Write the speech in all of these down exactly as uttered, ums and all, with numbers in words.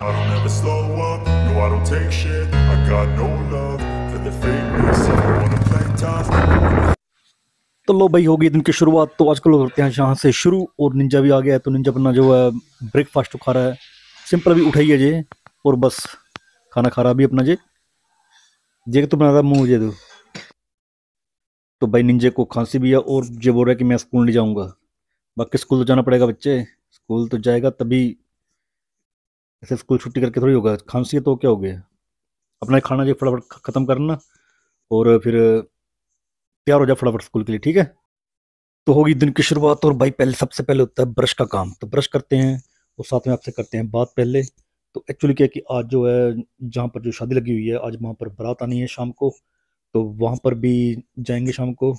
I don't ever slow up, no I don't take shit. I got no love for the fakeness. If you wanna play tough. तो लो भाई होगी दिन की शुरुआत। तो आजकल लोग करते हैं यहाँ से शुरू, और निंजा भी आ गया है। तो निंजा अपना जो है ब्रेकफास्ट खा रहा है, सिंपल भी उठाइए जे, और बस खाना खा रहा भी अपना जे जे तो बना रहा मुँह जे दो। तो भाई निंजे को खांसी भी है और जे बोल रहा है कि मैं स्कूल नहीं जाऊँगा। बाकी स्कूल तो जाना पड़ेगा बच्चे, स्कूल तो जाएगा तभी ऐसे स्कूल छुट्टी करके थोड़ी होगा। खांसी है तो क्या हो गया, अपना खाना जो फटाफट ख़त्म करना और फिर तैयार हो जाए फटाफट स्कूल के लिए, ठीक है। तो होगी दिन की शुरुआत। और भाई पहले सबसे पहले होता है ब्रश का काम। तो ब्रश करते हैं और साथ में आपसे करते हैं बात। पहले तो एक्चुअली क्या है कि आज जो है जहाँ पर जो शादी लगी हुई है, आज वहाँ पर बारात आनी है शाम को, तो वहाँ पर भी जाएंगे शाम को।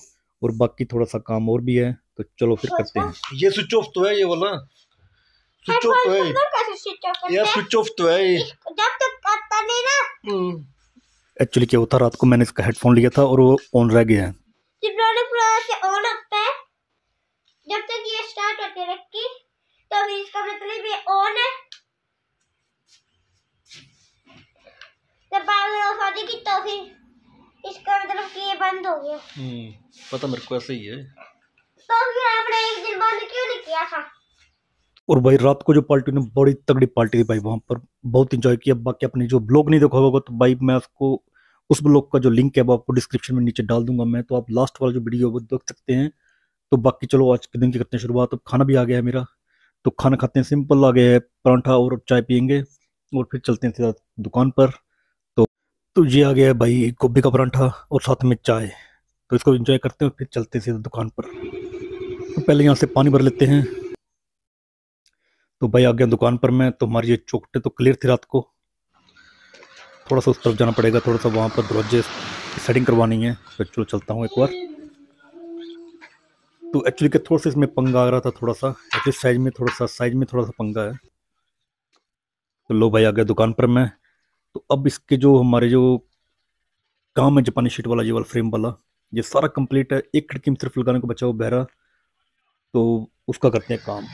और बाकी थोड़ा सा काम और भी है, तो चलो फिर करते हैं। ये स्विच ऑफ तो है, ये वाला स्विच ऑफ तो है, ये स्विच ऑफ तो है। एक्चुअली क्या होता, रात को मैंने इसका हेडफोन लिया था और वो ऑन रह गया है। जब तक ये स्टार्ट होते रखी, तो इसका मतलब ये ऑन है। जब पावर ऑफ आ जाएगी तो फिर इसका मतलब कि ये बंद हो गया। हम्म, पता मेरे को ऐसा ही है। तो फिर आपने एक दिन बंद क्यों नहीं किया था? और भाई रात को जो पार्टी ने बड़ी तगड़ी पार्टी थी भाई, वहाँ पर बहुत इंजॉय किया। बाकी अपने जो ब्लॉग नहीं देखा होगा तो भाई मैं आपको उस ब्लॉग का जो लिंक है वो आपको डिस्क्रिप्शन में नीचे डाल दूंगा मैं, तो आप लास्ट वाला जो वीडियो वो देख सकते हैं। तो बाकी चलो आज के दिन की करते हैं शुरुआत। अब खाना भी आ गया है मेरा, तो खाना खाते हैं सिंपल, आ गया है परांठा और चाय पियेंगे और फिर चलते हैं सीधा दुकान पर। तो तो ये आ गया है भाई गोभी का परांठा और साथ में चाय, तो इसको एंजॉय करते हैं और फिर चलते हैं सीधा दुकान पर। तो पहले यहाँ से पानी भर लेते हैं। तो भाई आ गया दुकान पर मैं। तो हमारी ये चौकटे तो क्लियर थी रात को, थोड़ा सा उस तरफ जाना पड़ेगा, थोड़ा सा वहाँ पर दरवाजे सेटिंग करवानी है। तो चलो चलता हूँ एक बार। तो एक्चुअली क्या, थोड़ा सा इसमें पंगा आ रहा था, थोड़ा सा एक्चुअली साइज में थोड़ा सा साइज में थोड़ा सा पंगा है। तो लो भाई आ गया दुकान पर मैं। तो अब इसके जो हमारे जो काम है जापानी शीट वाला, ये वाला फ्रेम वाला, ये सारा कंप्लीट है। एक खिड़की में सिर्फ लगाने को बचा हुआ बहरा, तो उसका करते हैं काम।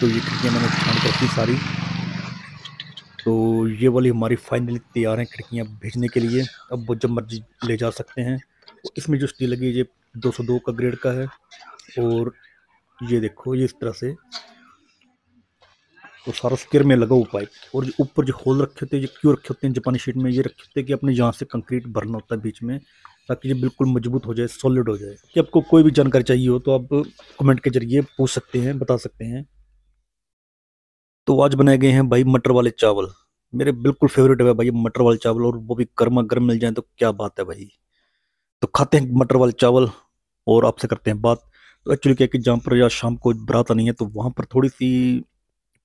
तो ये खिड़कियाँ मैंने काम करती सारी, तो ये वाली हमारी फाइनली तैयार हैं खिड़कियाँ भेजने के लिए। अब वो जब मर्जी ले जा सकते हैं। इसमें जो स्टील लगी है ये दो सौ दो का ग्रेड का है। और ये देखो ये इस तरह से, और सारा स्क्वायर में लगा हुआ पाइप। और ऊपर जो होल रखे होते हैं ये क्यों रखे होते हैं जापानी शीट में, ये रखे होते हैं कि अपने यहाँ से कंक्रीट भरना होता है बीच में, ताकि ये बिल्कुल मजबूत हो जाए, सॉलिड हो जाए। कि आपको कोई भी जानकारी चाहिए हो तो आप कमेंट के जरिए पूछ सकते हैं, बता सकते हैं। तो आज बनाए गए हैं भाई मटर वाले चावल, मेरे बिल्कुल फेवरेट है भाई मटर वाले चावल, और वो भी गर्मा गर्म मिल जाए तो क्या बात है भाई। तो खाते हैं मटर वाले चावल और आपसे करते हैं बात। तो एक्चुअली क्या कि जहाँ पर आज शाम को बारात नहीं है, तो वहाँ पर थोड़ी सी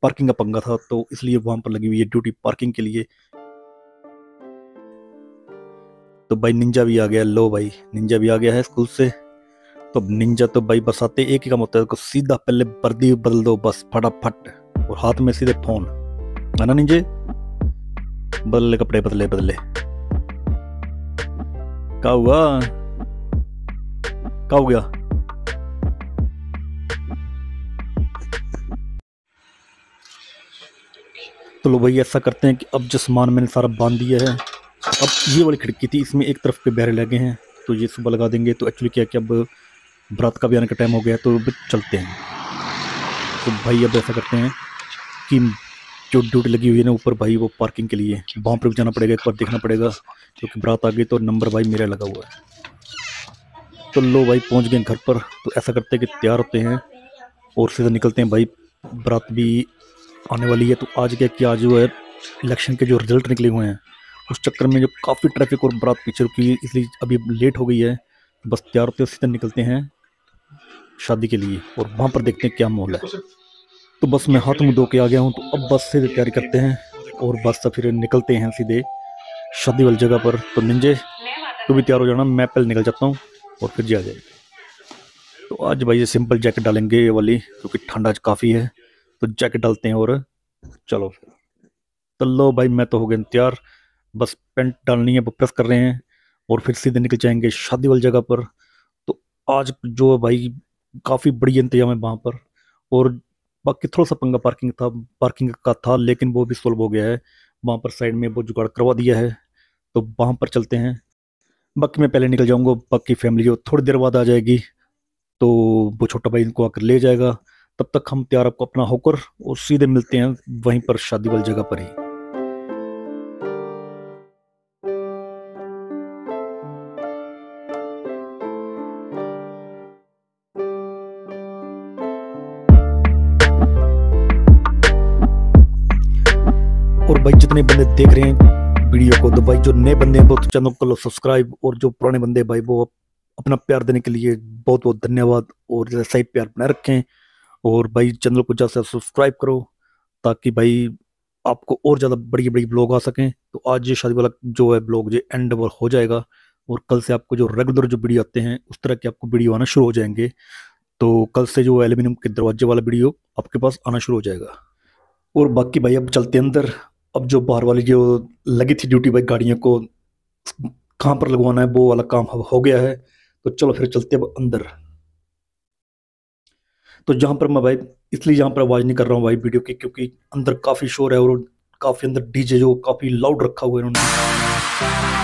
पार्किंग का पंगा था, तो इसलिए वहाँ पर लगी हुई है ड्यूटी पार्किंग के लिए। तो भाई निंजा भी आ गया। लो भाई निंजा भी आ गया है स्कूल से। तो निंजा तो भाई बस आते एक ही काम होता है, तो सीधा पहले वर्दी बदल दो बस फटाफट, और हाथ में सीधे फोन है ना निंजे, बदले कपड़े बदले बदले। क्या हुआ, क्या हो गया? तो लो भाई ऐसा करते हैं कि अब जो सामान मैंने सारा बांध दिया है, अब ये वाली खिड़की थी इसमें एक तरफ के बैरे लगे हैं, तो ये सुबह लगा देंगे। तो एक्चुअली क्या कि अब बरात का भी आने का टाइम हो गया, तो चलते हैं। तो भाई अब ऐसा करते हैं कि जो ड्यूटी लगी हुई है ना ऊपर भाई, वो पार्किंग के लिए वहाँ पर भी जाना पड़ेगा, एक बार देखना पड़ेगा, क्योंकि बारात आ गई तो नंबर भाई मेरा लगा हुआ है। तो लो भाई पहुँच गए घर पर। तो ऐसा करते हैं कि तैयार होते हैं और सीधे निकलते हैं भाई, बारात भी आने वाली है। तो आज क्या कि आज जो है इलेक्शन के जो रिजल्ट निकले हुए हैं, उस चक्कर में जो काफ़ी ट्रैफिक और बारात पीछे रुकी है, इसलिए अभी लेट हो गई है। तो बस तैयार होते हैं सीधे निकलते हैं शादी के लिए, और वहाँ पर देखते हैं क्या माहौल है। तो बस मैं हाथ मुँह धो के आ गया हूँ, तो अब बस से तैयारी करते हैं और बस से फिर निकलते हैं सीधे शादी वाली जगह पर। तो निंजे तू भी तैयार हो जाना, मैं पहले निकल जाता हूँ और फिर जा जाएगा। तो आज भाई ये सिंपल जैकेट डालेंगे ये वाली, क्योंकि ठंड आज काफ़ी है, तो जैकेट डालते हैं और चलो फिर। तो लो भाई मैं तो हो गया तैयार, बस पेंट डालनी है, वो प्रेस कर रहे हैं और फिर सीधे निकल जाएंगे शादी वाली जगह पर। तो आज जो है भाई काफ़ी बड़ी इंतजाम है वहाँ पर, और बाकी थोड़ा सा पंगा पार्किंग था पार्किंग का था लेकिन वो भी सॉल्व हो गया है। वहाँ पर साइड में वो जुगाड़ करवा दिया है तो वहाँ पर चलते हैं। बाकी मैं पहले निकल जाऊँगा, बाकी फैमिली जो थोड़ी देर बाद आ जाएगी तो वो छोटा भाई इनको आकर ले जाएगा। तब तक हम तैयार आपको अपना होकर और सीधे मिलते हैं वहीं पर शादी वाली जगह पर ही। और भाई जितने बंदे देख रहे हैं वीडियो को तो भाई जो नए बंदे हैं वो तो चैनल को सब्सक्राइब, और जो पुराने बंदे भाई वो अपना प्यार देने के लिए बहुत बहुत धन्यवाद। और ऐसा ही प्यार बनाए रखें और भाई चैनल को ज़्यादा से सब्सक्राइब करो ताकि भाई आपको और ज़्यादा बड़ी बड़ी ब्लॉग आ सकें। तो आज ये शादी वाला जो है ब्लॉग ये एंड ओवर हो जाएगा और कल से आपको जो रेगुलर जो वीडियो आते हैं उस तरह के आपको वीडियो आना शुरू हो जाएंगे। तो कल से जो एल्यूमिनियम के दरवाजे वाला वीडियो आपके पास आना शुरू हो जाएगा। और बाकी भाई अब चलते अंदर। अब जो बाहर वाली जो लगी थी ड्यूटी भाई गाड़ियों को कहाँ पर लगवाना है वो वाला काम हो गया है। तो चलो फिर चलते अब अंदर। तो जहाँ पर मैं भाई इसलिए यहाँ पर आवाज़ नहीं कर रहा हूँ भाई वीडियो की, क्योंकि अंदर काफ़ी शोर है और काफ़ी अंदर डीजे जो काफ़ी लाउड रखा हुआ है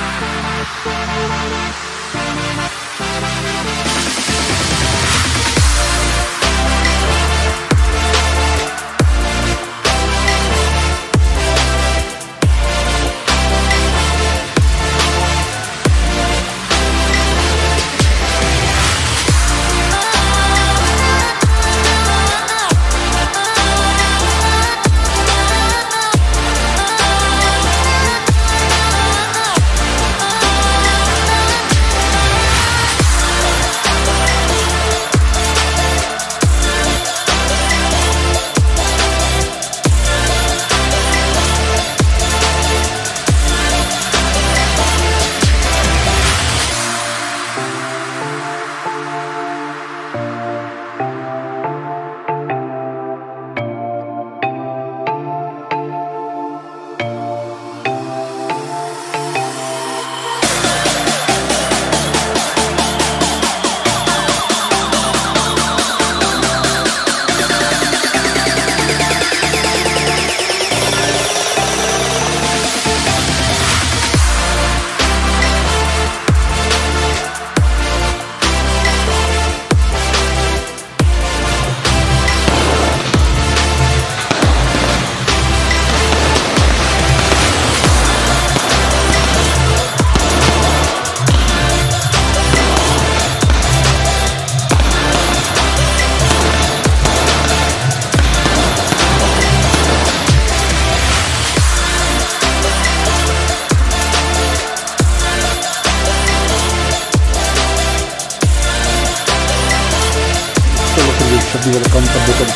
काम कर देकर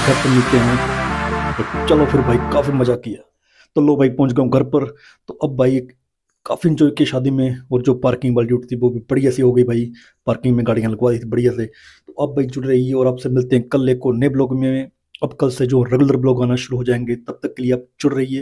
घर पर मिलते हैं। तो चलो फिर भाई काफ़ी मज़ा किया। तो लो भाई पहुंच गया हूँ घर पर। तो अब भाई काफ़ी इंजॉय की शादी में, और जो पार्किंग वाली ड्यूटी थी वो भी बढ़िया से हो गई भाई। पार्किंग में गाड़ियाँ लगवा दी थी बढ़िया से। तो अब भाई जुड़ रही है और आपसे मिलते हैं कल एक और नए ब्लॉग में। अब कल से जो रेगुलर ब्लॉग आना शुरू हो जाएंगे, तब तक के लिए आप जुड़ रही है।